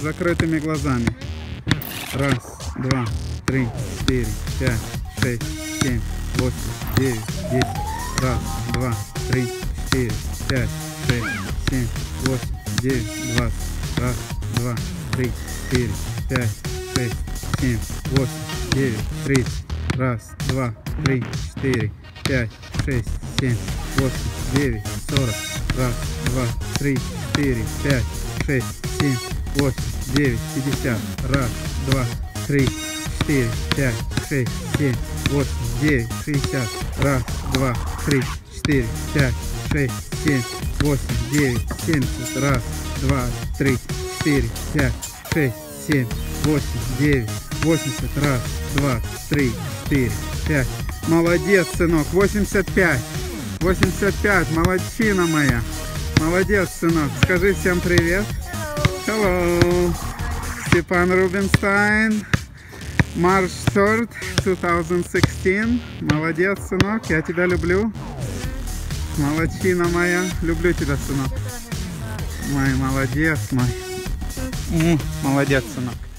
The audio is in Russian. закрытыми глазами. 1, 2, 3, 4, 5, 6, 7, 8, 9, 10. 1, 2, 3, 4, 5, 6, 7, 8, 9, 20. 1, 2, 3, 4, 5, 6, 7, 8, 9, 30. 1, 2, 3, 4, 5, 6, 7, 8, 9, 40. 1, 2, 3, 4, 5, 6, 7, 8, 9, 50. 1, 2, 3, 4, 5, 6, 7, 8, 9, 60. 1, 2, 3, 4, 5, 6, 7, 8, 9, 70. 1, 2, 3, 4, 5, 6, 7, 8, 9, 80. 1, 2, 3, 4, 5. Молодец, сынок. 85. 85. Молодчина моя. Молодец, сынок. Скажи всем привет. Hello. Stepan Rubinstein. March 3rd, 2016. Молодец, сынок. Я тебя люблю. Молодчина моя. Люблю тебя, сынок. Мой молодец, мой. Молодец, сынок.